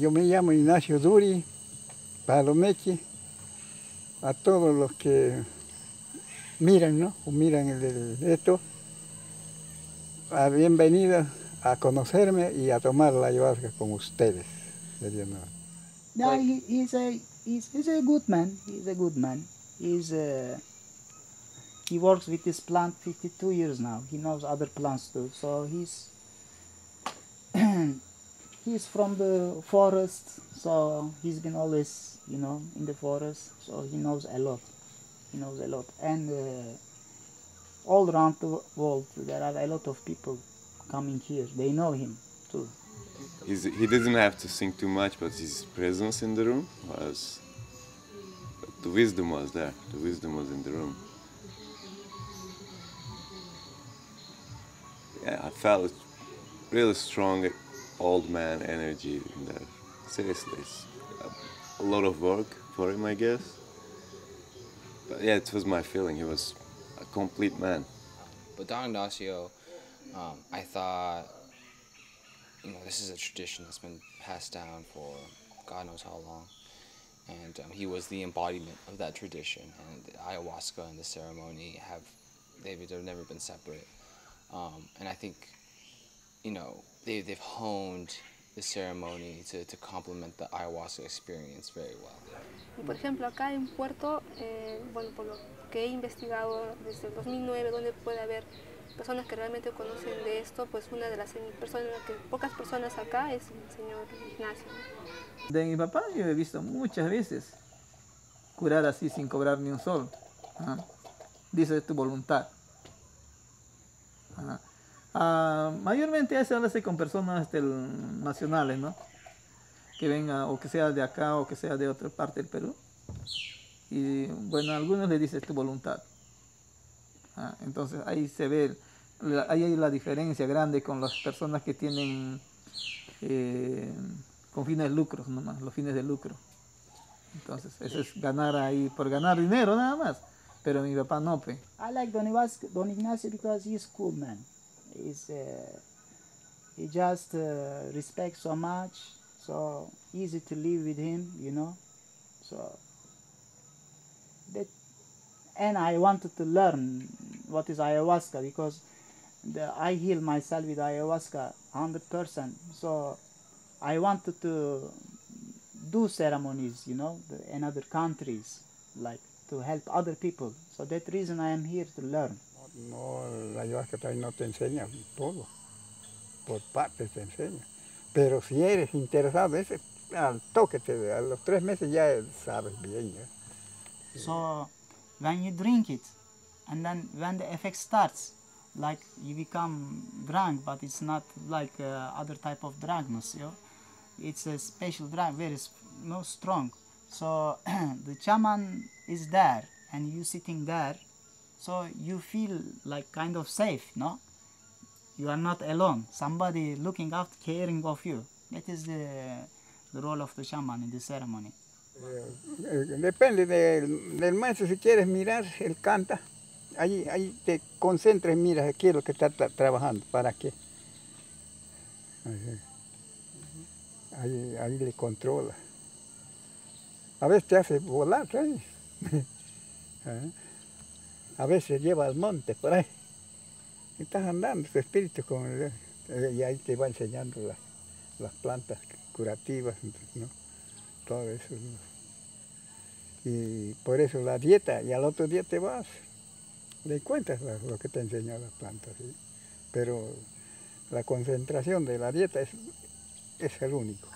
Yo me llamo Ignacio Duri Palomechi. A todos los que miran, ¿no? O miran esto, bienvenidos a conocerme y a tomar la ayahuasca con ustedes. No, he's a good man. He's a good man. He works with this plant 52 years now. He knows other plants too. So he's from the forest. So he's been always, you know, in the forest. So he knows a lot. He knows a lot. And all around the world, there are a lot of people coming here. They know him too. He didn't have to sing too much, but his presence in the room was... The wisdom was there. The wisdom was in the room. Yeah, I felt a really strong old man energy in there. Seriously, it's a lot of work for him, I guess. But yeah, it was my feeling. He was a complete man. But Don Ignacio, I thought, you know, this is a tradition that's been passed down for God knows how long. And he was the embodiment of that tradition. And the ayahuasca and the ceremony they've never been separate. And I think, you know, they've honed the ceremony to complement the ayahuasca experience very well. Por ejemplo, acá en Puerto, bueno, por lo que he investigado desde el 2009, donde puede haber personas que realmente conocen de esto, pues una de las personas, pocas personas acá es el señor Ignacio. De mi papá yo he visto muchas veces curar así sin cobrar ni un sol. Ajá. Dice, es tu voluntad. Ajá. Mayormente eso hace con personas nacionales, ¿no? Que vengan, o que sea de acá, o que sea de otra parte del Perú. Y bueno, a algunos le dices tu voluntad. Ah, entonces ahí se ve, ahí hay la diferencia grande con las personas que tienen con fines de lucro, nomás, los fines de lucro. Entonces, eso es ganar ahí, por ganar dinero nada más. Pero mi papá no pe. I like Don Ignacio because he's cool man. He just respects so much, so easy to live with him, you know. So that, and I wanted to learn what is ayahuasca because I heal myself with ayahuasca 100%. So I wanted to do ceremonies, you know, in other countries, like to help other people. So that reason I am here to learn. No, la ayahuasca también no te enseña todo, por partes te enseña. Pero si eres interesado, al toque, a los 3 meses ya sabes bien. ¿Eh? So, when you drink it, and then when the effect starts, like you become drunk, but it's not like other type of drunkness, you know? It's a special drug, very strong. So, the shaman is there, and you sitting there, so you feel like kind of safe, no? You are not alone. Somebody looking after, caring of you. That is the role of the shaman in the ceremony. Depende del maestro. Si quieres mirar, él canta. Ahí te concentras, miras aquí lo que está trabajando. ¿Para qué? Ahí le controla. A veces te hace volar, ¿sabes? A veces lleva al monte por ahí. Estás andando tu espíritu con y ahí te va enseñando las plantas curativas, ¿no? Todo eso. Y por eso la dieta, y al otro día te vas, le cuentas lo que te enseñó las plantas, ¿sí? Pero la concentración de la dieta es el único.